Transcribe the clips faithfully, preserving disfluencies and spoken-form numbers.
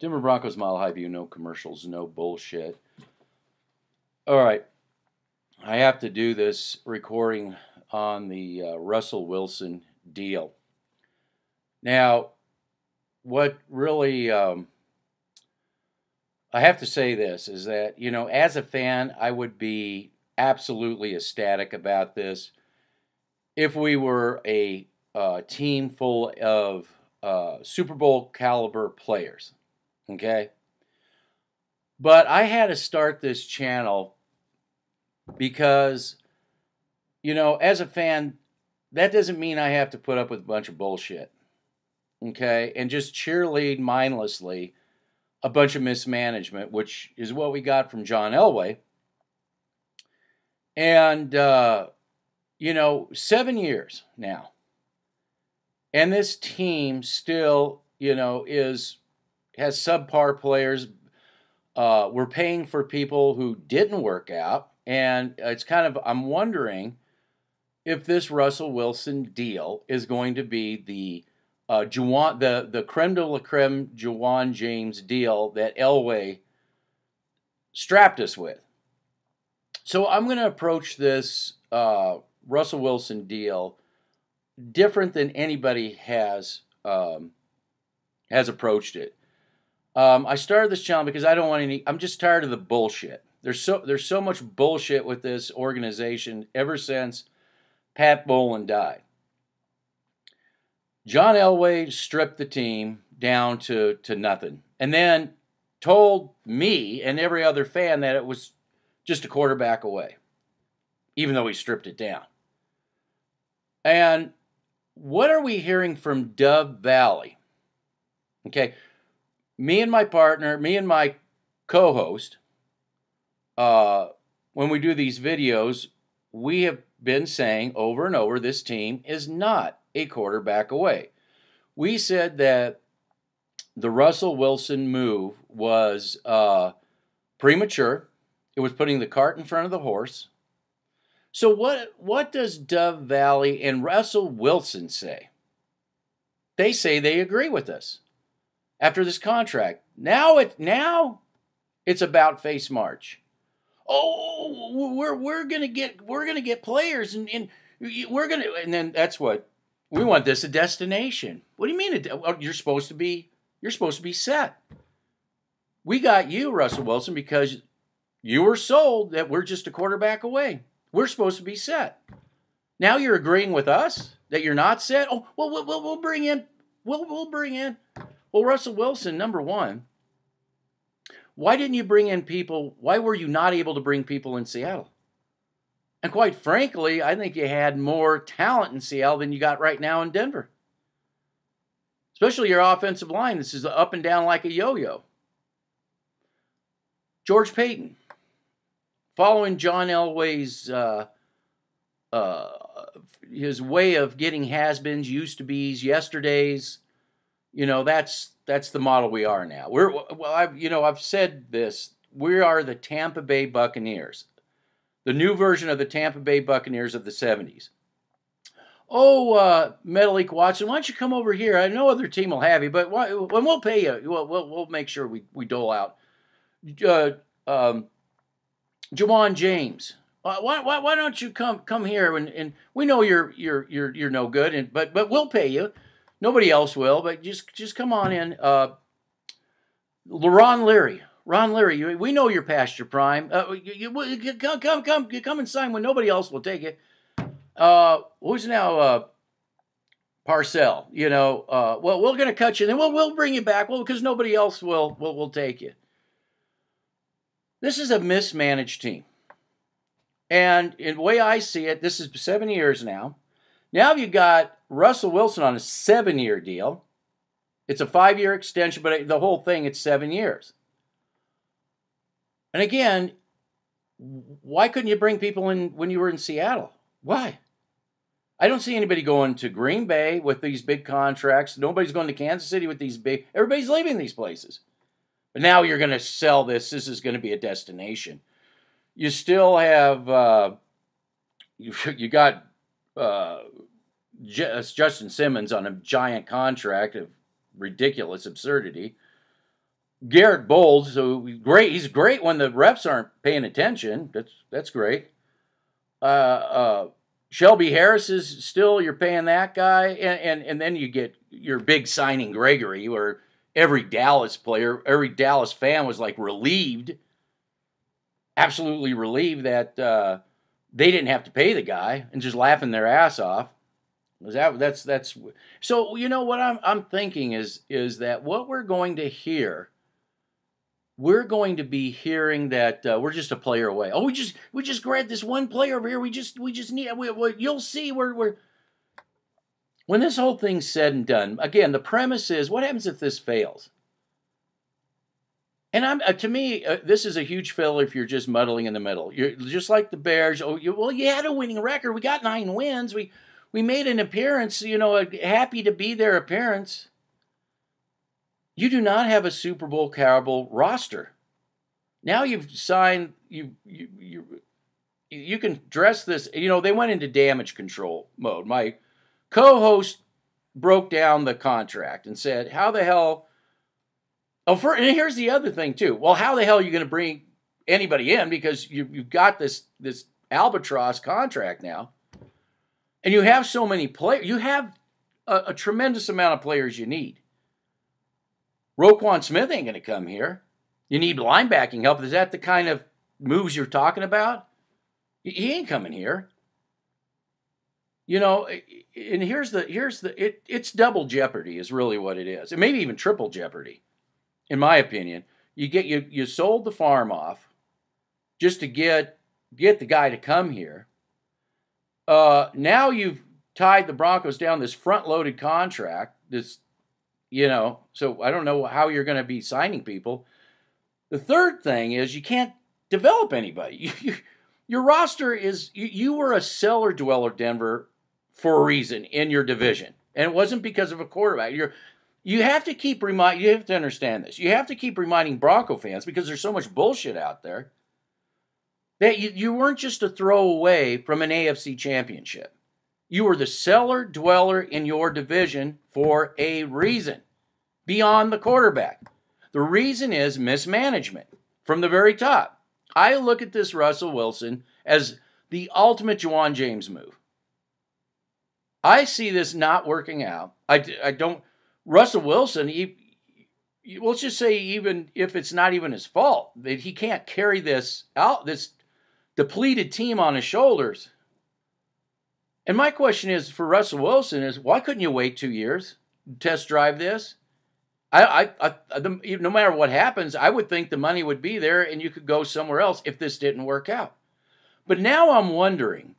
Denver Broncos, Mile High View, no commercials, no bullshit. All right. I have to do this recording on the uh, Russell Wilson deal. Now, what really... Um, I have to say this, is that, you know, as a fan, I would be absolutely ecstatic about this. If we were a uh, team full of uh, Super Bowl caliber players, okay? But I had to start this channel because, you know, as a fan, that doesn't mean I have to put up with a bunch of bullshit, okay? And just cheerlead mindlessly a bunch of mismanagement, which is what we got from John Elway. And, uh, you know, seven years now. And this team still, you know, is has subpar players. Uh, we're paying for people who didn't work out. And it's kind of, I'm wondering if this Russell Wilson deal is going to be the Uh, Ja'Wuan, the, the creme de la creme Ja'Wuan James deal that Elway strapped us with. So I'm going to approach this uh, Russell Wilson deal different than anybody has um, has approached it. Um, I started this channel because I don't want any. I'm just tired of the bullshit. There's so there's so much bullshit with this organization ever since Pat Bowlen died. John Elway stripped the team down to, to nothing and then told me and every other fan that it was just a quarterback away, even though he stripped it down. And what are we hearing from Dove Valley? Okay, me and my partner, me and my co-host, uh, when we do these videos, we have been saying over and over, this team is not a quarterback away. We said that the Russell Wilson move was uh, premature. It was putting the cart in front of the horse. So what, what does Dove Valley and Russell Wilson say? They say they agree with us after this contract. Now, it, now it's about face March. Oh, we're, we're going to get, we're going to get players and, and we're going to, and then that's what, we want this a destination. What do you mean? You're supposed to be, you're supposed to be set. We got you, Russell Wilson, because you were sold that we're just a quarterback away. We're supposed to be set. Now you're agreeing with us that you're not set. Oh, well, we'll, we'll, we'll bring in, we'll, we'll bring in. Well, Russell Wilson, number one, why didn't you bring in people? Why were you not able to bring people in Seattle? And quite frankly, I think you had more talent in Seattle than you got right now in Denver. Especially your offensive line. This is up and down like a yo-yo. George Paton, following John Elway's, uh, uh, his way of getting has-beens, used-to-be's, yesterdays. You know, that's that's the model we are now. We're well, I've, you know, I've said this. We are the Tampa Bay Buccaneers. The new version of the Tampa Bay Buccaneers of the seventies. Oh, uh, Metalik Watson, why don't you come over here? I know other team will have you, but why, when we'll pay you, we'll, we'll, we'll make sure we, we dole out. Uh, um, Ja'Wuan James, why, why why don't you come come here? And, and we know you're you're you're you're no good, and but but we'll pay you. Nobody else will, but just just come on in. Uh, Ron Leary. Ron Leary, we know you're past your prime. Uh, you, you, you, come, come, come, you come and sign when nobody else will take it. Uh, who's now uh, Parcell? You know, uh, well, we're going to cut you, and then we'll we'll bring you back. Well, because nobody else will will will take you. This is a mismanaged team, and in the way I see it, this is seven years now. Now you got Russell Wilson on a seven-year deal. It's a five-year extension, but the whole thing it's seven years. And again, why couldn't you bring people in when you were in Seattle? Why? I don't see anybody going to Green Bay with these big contracts. Nobody's going to Kansas City with these big... Everybody's leaving these places. But now you're going to sell this. This is going to be a destination. You still have... Uh, you, you got uh, J- Justin Simmons on a giant contract of ridiculous absurdity. Garrett Bowles, so great. He's great when the refs aren't paying attention. That's that's great. Uh, uh, Shelby Harris is still, you're paying that guy, and, and and then you get your big signing Gregory, where every Dallas player, every Dallas fan was like relieved, absolutely relieved that uh, they didn't have to pay the guy, and just laughing their ass off. Is that that's that's so? You know what I'm I'm thinking is is that what we're going to hear. We're going to be hearing that uh, we're just a player away. Oh, we just we just grabbed this one player over here. We just we just need. We, we, you'll see. We're we're when this whole thing's said and done. Again, the premise is what happens if this fails. And I'm uh, to me, uh, this is a huge failure if you're just muddling in the middle. You're just like the Bears. Oh, you, well, you had a winning record. We got nine wins. We we made an appearance. You know, a, happy to be their appearance. You do not have a Super Bowl caliber roster. Now you've signed, you, you you you can dress this, you know, they went into damage control mode. My co-host broke down the contract and said, how the hell, oh, for, and here's the other thing too. Well, how the hell are you going to bring anybody in because you, you've got this, this albatross contract now and you have so many players, you have a, a tremendous amount of players you need. Roquan Smith ain't going to come here. You need linebacking help. Is that the kind of moves you're talking about? He ain't coming here. You know, and here's the, here's the, it, it's double jeopardy is really what it is. And maybe even triple jeopardy, in my opinion. You get, you, you sold the farm off just to get, get the guy to come here. Uh, now you've tied the Broncos down this front-loaded contract, this, you know, so I don't know how you're going to be signing people. The third thing is you can't develop anybody. You, you, your roster is, you, you were a cellar dweller, Denver, for a reason in your division. And it wasn't because of a quarterback. You're, you have to keep remind, you have to understand this. You have to keep reminding Bronco fans, because there's so much bullshit out there, that you, you weren't just a throwaway from an A F C championship. You were the cellar dweller in your division for a reason, beyond the quarterback. The reason is mismanagement from the very top. I look at this Russell Wilson as the ultimate Ja'Wuan James move. I see this not working out. I, I don't, Russell Wilson, he, let's just say even if it's not even his fault, that he can't carry this out, this depleted team on his shoulders. And my question is, for Russell Wilson, is why couldn't you wait two years to test drive this? I, I, I the, no matter what happens, I would think the money would be there and you could go somewhere else if this didn't work out. But now I'm wondering,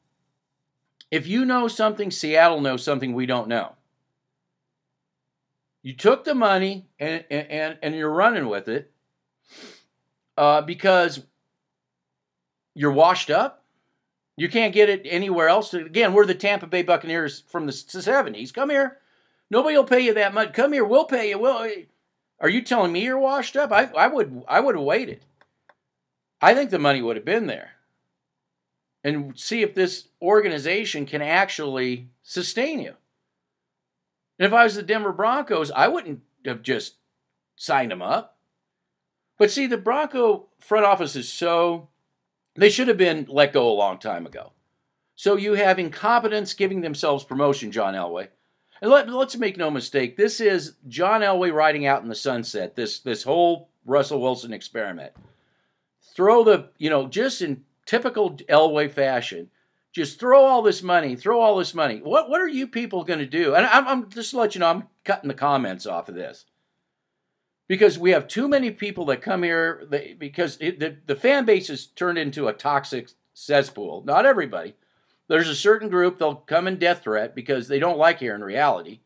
if you know something, Seattle knows something we don't know. You took the money and, and, and you're running with it uh, because you're washed up. You can't get it anywhere else. Again, we're the Tampa Bay Buccaneers from the seventies. Come here. Nobody will pay you that much. Come here. We'll pay you. We'll... Are you telling me you're washed up? I, I would I would have waited. I think the money would have been there. And see if this organization can actually sustain you. And if I was the Denver Broncos, I wouldn't have just signed them up. But see, the Bronco front office is so... They should have been let go a long time ago. So you have incompetence giving themselves promotion, John Elway. And let, let's make no mistake, this is John Elway riding out in the sunset, this, this whole Russell Wilson experiment. Throw the, you know, just in typical Elway fashion, just throw all this money, throw all this money. What, what are you people going to do? And I'm, I'm just to let you know, I'm cutting the comments off of this. Because we have too many people that come here, they, because it, the, the fan base has turned into a toxic cesspool. Not everybody. There's a certain group, they'll come in death threat because they don't like hearing reality.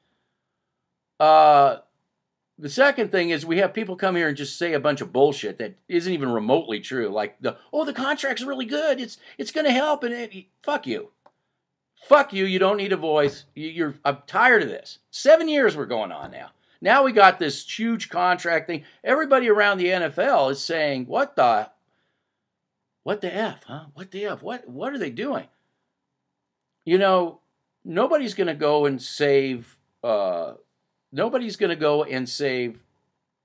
Uh, the second thing is we have people come here and just say a bunch of bullshit that isn't even remotely true. Like, the oh, the contract's really good. It's it's going to help. And it, fuck you. Fuck you. You don't need a voice. You, you're, I'm tired of this. Seven years we're going on now. Now we got this huge contract thing. Everybody around the N F L is saying, what the, what the F, huh? What the F? What, what are they doing? You know, nobody's going to go and save, uh, nobody's going to go and save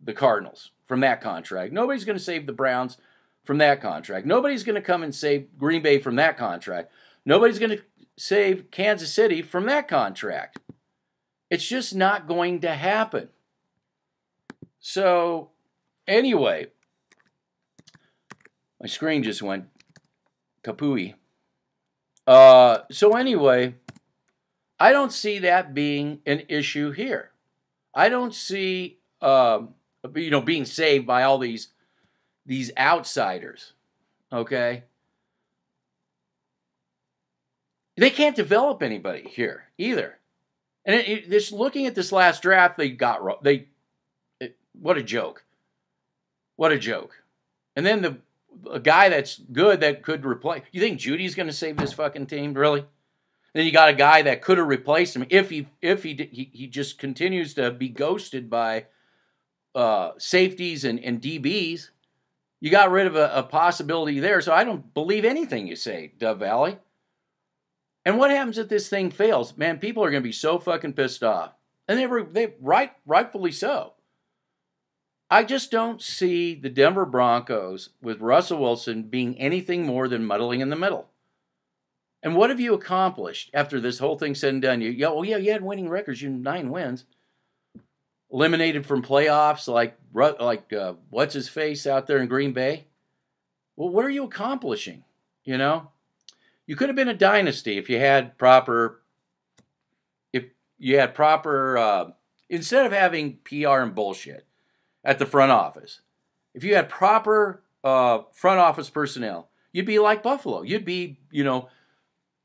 the Cardinals from that contract. Nobody's going to save the Browns from that contract. Nobody's going to come and save Green Bay from that contract. Nobody's going to save Kansas City from that contract. It's just not going to happen. So, anyway, my screen just went kapooey. Uh, so anyway, I don't see that being an issue here. I don't see, um, you know, being saved by all these these outsiders. Okay, they can't develop anybody here either. And it, it, just looking at this last draft, they got they. It, what a joke! What a joke! And then the. A guy that's good that could replace. You think Judy's going to save this fucking team, really? Then you got a guy that could have replaced him if he if he he, he just continues to be ghosted by uh, safeties and, and D Bs. You got rid of a, a possibility there, so I don't believe anything you say, Dove Valley. And what happens if this thing fails? Man, people are going to be so fucking pissed off, and they were they right rightfully so. I just don't see the Denver Broncos with Russell Wilson being anything more than muddling in the middle. And what have you accomplished after this whole thing's said and done? You, oh, yeah, you had winning records. You had nine wins. Eliminated from playoffs like, like uh, what's-his-face out there in Green Bay. Well, what are you accomplishing, you know? You could have been a dynasty if you had proper, if you had proper, uh, instead of having P R and bullshit. At the front office. If you had proper uh, front office personnel, you'd be like Buffalo. You'd be, you know,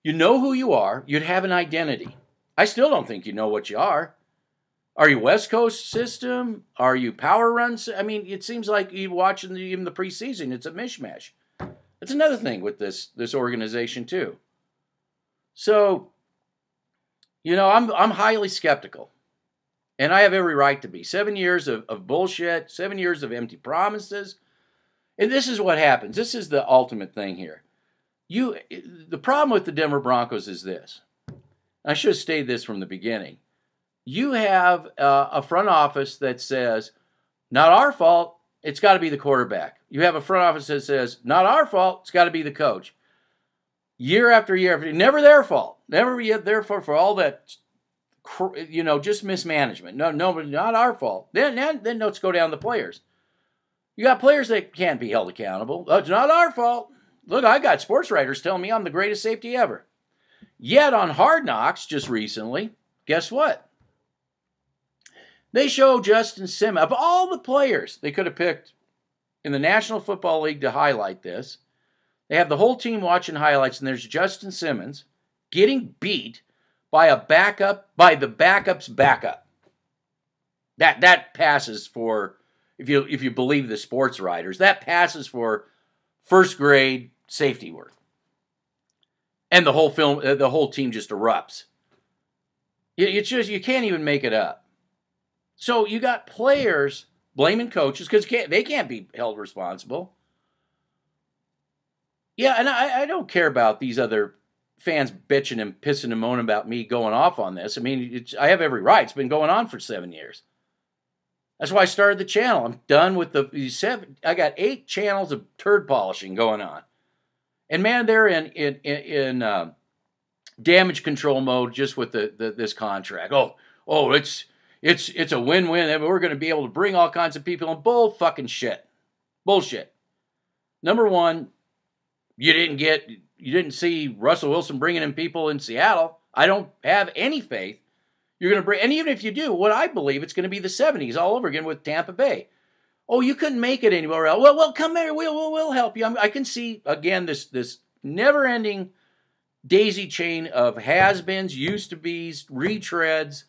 you know who you are. You'd have an identity. I still don't think you know what you are. Are you West Coast system? Are you power runs? I mean, it seems like you watching the, even the preseason. It's a mishmash. That's another thing with this this organization too. So, you know, I'm I'm highly skeptical. And I have every right to be. Seven years of, of bullshit, seven years of empty promises. And this is what happens. This is the ultimate thing here. You, the problem with the Denver Broncos is this. I should have stated this from the beginning. You have uh, a front office that says, not our fault, it's got to be the quarterback. You have a front office that says, not our fault, it's got to be the coach. Year after year after year, never their fault. Never their fault for all that... You know, just mismanagement. No, no, not our fault. Then, then, then let's go down to the players. You got players that can't be held accountable. Oh, it's not our fault. Look, I got sports writers telling me I'm the greatest safety ever. Yet on Hard Knocks just recently, guess what? They show Justin Simmons. Of all the players they could have picked in the National Football League to highlight this, they have the whole team watching highlights, and there's Justin Simmons getting beat by a backup, by the backup's backup. That that passes for, if you if you believe the sports writers, that passes for first grade safety work. And the whole film, the whole team just erupts. It's just you can't even make it up. So you got players blaming coaches because they can't be held responsible. Yeah, and I, I don't care about these other. Fans bitching and pissing and moaning about me going off on this. I mean, it's, I have every right. It's been going on for seven years. That's why I started the channel. I'm done with the seven. I got eight channels of turd polishing going on, and man, they're in in in, in uh, damage control mode just with the, the this contract. Oh, oh, it's it's it's a win-win. I mean, we're going to be able to bring all kinds of people in. Bull fucking shit, bullshit. Number one, you didn't get. You didn't see Russell Wilson bringing in people in Seattle. I don't have any faith. You're going to bring, and even if you do, what I believe, it's going to be the seventies all over again with Tampa Bay. Oh, you couldn't make it anywhere else. Well, well, come here. We'll, we'll, we'll help you. I'm, I can see again this this never-ending daisy chain of has-beens, used-to-be's, retreads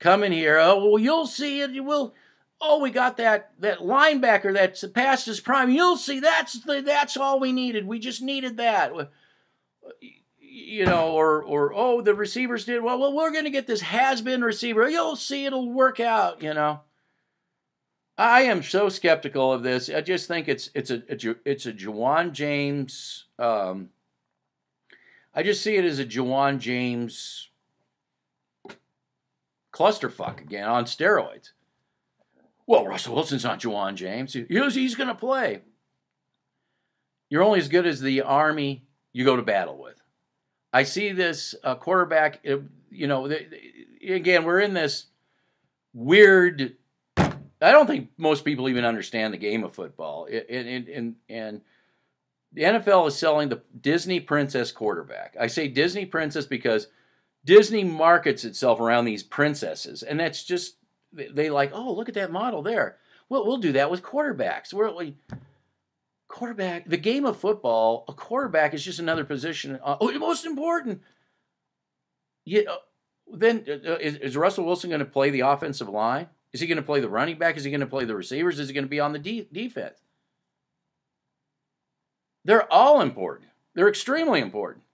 coming here. Oh, well, you'll see it. You will. Oh, we got that that linebacker that's past his prime. You'll see. That's the, that's all we needed. We just needed that. You know, or, or oh, the receivers did well. Well, we're going to get this has-been receiver. You'll see it'll work out, you know. I am so skeptical of this. I just think it's it's a, a it's a Ja'Wuan James. Um, I just see it as a Ja'Wuan James clusterfuck again on steroids. well, Russell Wilson's not Ja'Wuan James. He's, he's going to play. You're only as good as the army you go to battle with. I see this uh, quarterback, you know, they, they, again, we're in this weird, I don't think most people even understand the game of football. It, it, it, and, and the N F L is selling the Disney princess quarterback. I say Disney princess because Disney markets itself around these princesses. And that's just, they like, oh, look at that model there. Well, we'll do that with quarterbacks. We're like, quarterback, the game of football, a quarterback is just another position. Uh, oh, most important. Yeah, uh, then uh, is, is Russell Wilson going to play the offensive line? Is he going to play the running back? Is he going to play the receivers? Is he going to be on the de defense? They're all important. They're extremely important.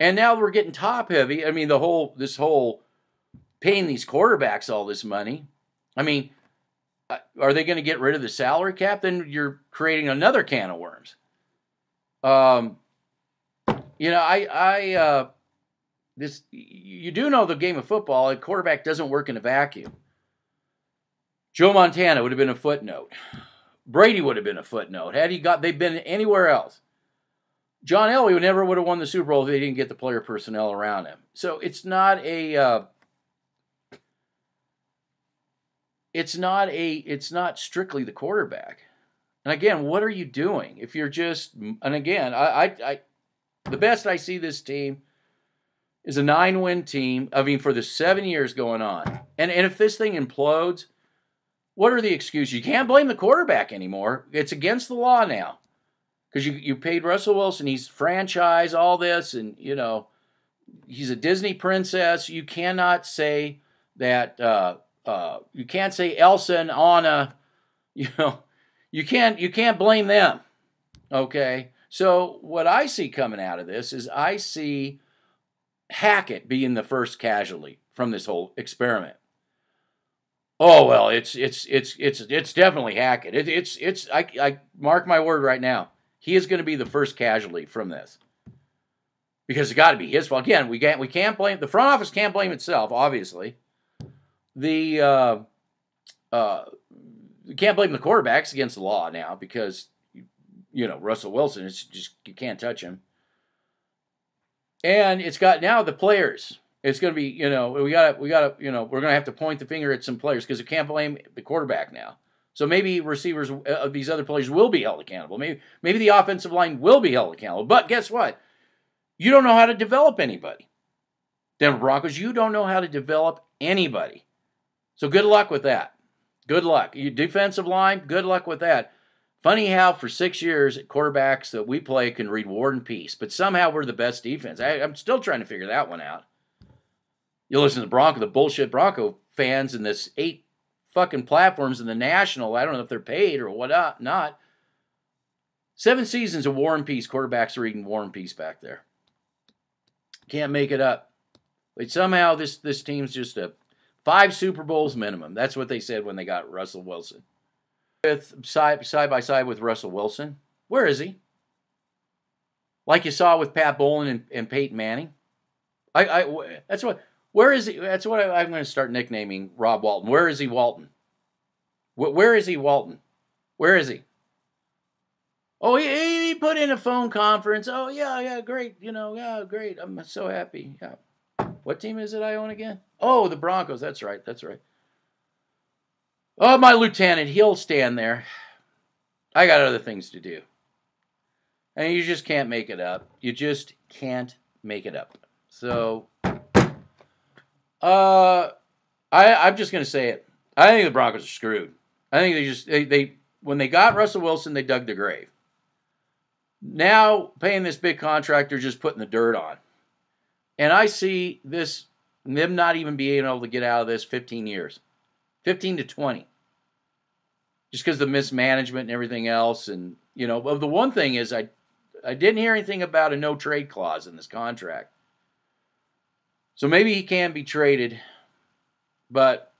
And now we're getting top heavy. I mean, the whole this whole paying these quarterbacks all this money. I mean, are they going to get rid of the salary cap? Then you're creating another can of worms. Um, you know, I, I, uh, this, you do know the game of football. A quarterback doesn't work in a vacuum. Joe Montana would have been a footnote. Brady would have been a footnote had he got they've been anywhere else. John Elway never would have won the Super Bowl if they didn't get the player personnel around him. So it's not a. Uh, It's not a. It's not strictly the quarterback. And again, what are you doing if you're just? And again, I, I, I the best I see this team is a nine-win team. I mean, for the seven years going on, and and if this thing implodes, what are the excuses? You can't blame the quarterback anymore. It's against the law now because you you paid Russell Wilson. He's franchise all this, and you know he's a Disney princess. You cannot say that. Uh, Uh, you can't say Elsa and Anna, you know, you can't, you can't blame them, okay? So what I see coming out of this is I see Hackett being the first casualty from this whole experiment. Oh, well, it's, it's, it's, it's, it's definitely Hackett. It, it's, it's, I, I mark my word right now. He is going to be the first casualty from this because it's got to be his fault. Again, we can't, we can't blame, the front office can't blame itself, obviously. The uh, uh, you can't blame the quarterbacks against the law now because you know Russell Wilson. It's just you can't touch him, and it's got now the players. It's going to be you know we got we got you know we're going to have to point the finger at some players because you can't blame the quarterback now. So maybe receivers of these other players will be held accountable. Maybe maybe the offensive line will be held accountable. But guess what? You don't know how to develop anybody. Denver Broncos, you don't know how to develop anybody. So good luck with that. Good luck. Your defensive line, good luck with that. Funny how for six years, quarterbacks that we play can read War and Peace, but somehow we're the best defense. I, I'm still trying to figure that one out. You listen to the Bronco, the bullshit Bronco fans in this eight fucking platforms in the national. I don't know if they're paid or what not. Seven seasons of War and Peace. Quarterbacks are reading War and Peace back there. Can't make it up. But somehow this, this team's just a... Five Super Bowls minimum. That's what they said when they got Russell Wilson. With side, side by side with Russell Wilson. Where is he? Like you saw with Pat Bowlen and, and Peyton Manning. I, I, that's what, where is he? That's what I, I'm going to start nicknaming Rob Walton. Where is he, Walton? Where, where is he, Walton? Where is he? Oh, he, he put in a phone conference. Oh, yeah, yeah, great. You know, yeah, great. I'm so happy. Yeah. What team is it I own again? Oh, the Broncos. That's right. That's right. Oh, my lieutenant. He'll stand there. I got other things to do. And you just can't make it up. You just can't make it up. So, uh, I, I'm just going to say it. I think the Broncos are screwed. I think they just, they, they when they got Russell Wilson, they dug their grave. Now, paying this big contract, they're just putting the dirt on. And I see this, them not even being able to get out of this fifteen years. fifteen to twenty. Just because of the mismanagement and everything else. And, you know, but the one thing is I, I didn't hear anything about a no-trade clause in this contract. So maybe he can be traded. But,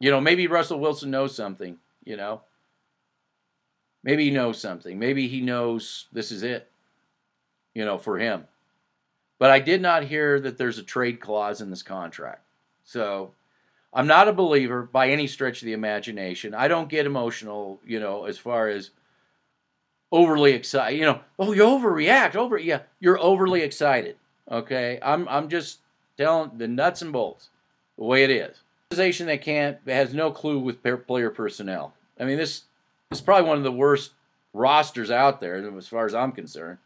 you know, maybe Russell Wilson knows something, you know. Maybe he knows something. Maybe he knows this is it, you know, for him. But I did not hear that there's a trade clause in this contract. So I'm not a believer by any stretch of the imagination. I don't get emotional, you know, as far as overly excited. You know, oh, you overreact. Over, yeah, you're overly excited. Okay, I'm I'm just telling the nuts and bolts the way it is. Organization that can't that has no clue with player personnel. I mean, this is probably one of the worst rosters out there as far as I'm concerned.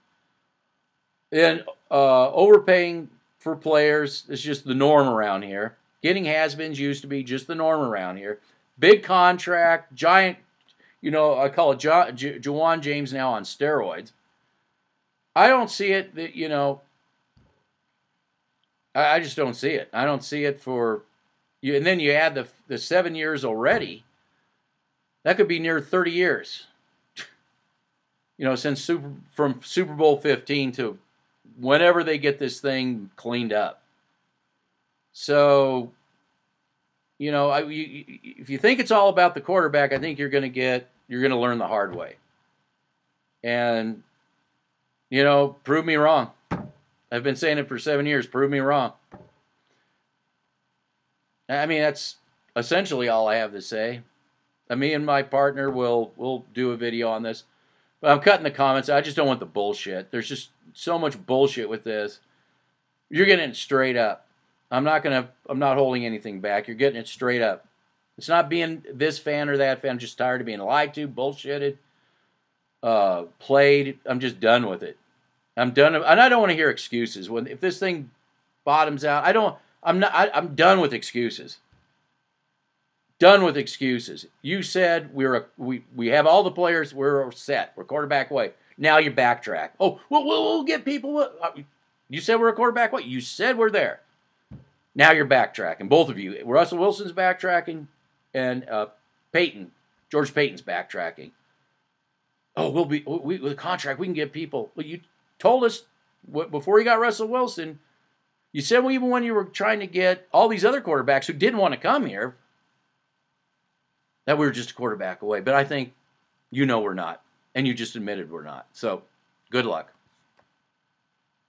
And uh, overpaying for players is just the norm around here. Getting has-beens used to be just the norm around here. Big contract, giant, you know, I call it Ja- Ja- Ja'Wuan James now on steroids. I don't see it that, you know, I, I just don't see it. I don't see it for, you, and then you add the, the seven years already. That could be near thirty years. You know, since Super, from Super Bowl fifteen to whenever they get this thing cleaned up. So, you know, I, you, if you think it's all about the quarterback, I think you're going to get, you're going to learn the hard way. And, you know, prove me wrong. I've been saying it for seven years. Prove me wrong. I mean, that's essentially all I have to say. Uh, me and my partner will will do a video on this. But I'm cutting the comments. I just don't want the bullshit. There's just so much bullshit with this. You're getting it straight up. I'm not gonna. I'm not holding anything back. You're getting it straight up. It's not being this fan or that fan. I'm just tired of being lied to, bullshitted, uh, played. I'm just done with it. I'm done, and I don't want to hear excuses. When if this thing bottoms out, I don't. I'm not. I, I'm done with excuses. Done with excuses. You said we're a, we we have all the players. We're set. We're quarterback away. Now you backtrack. Oh, we'll we'll, we'll get people. You said we're a quarterback away. You said we're there. Now you're backtracking, both of you. Russell Wilson's backtracking, and uh, Peyton, George Paton's backtracking. Oh, we'll be we, with a contract. We can get people. Well, you told us what, before you got Russell Wilson. You said well, even when you were trying to get all these other quarterbacks who didn't want to come here, that we were just a quarterback away. But I think you know we're not, and you just admitted we're not. So, good luck.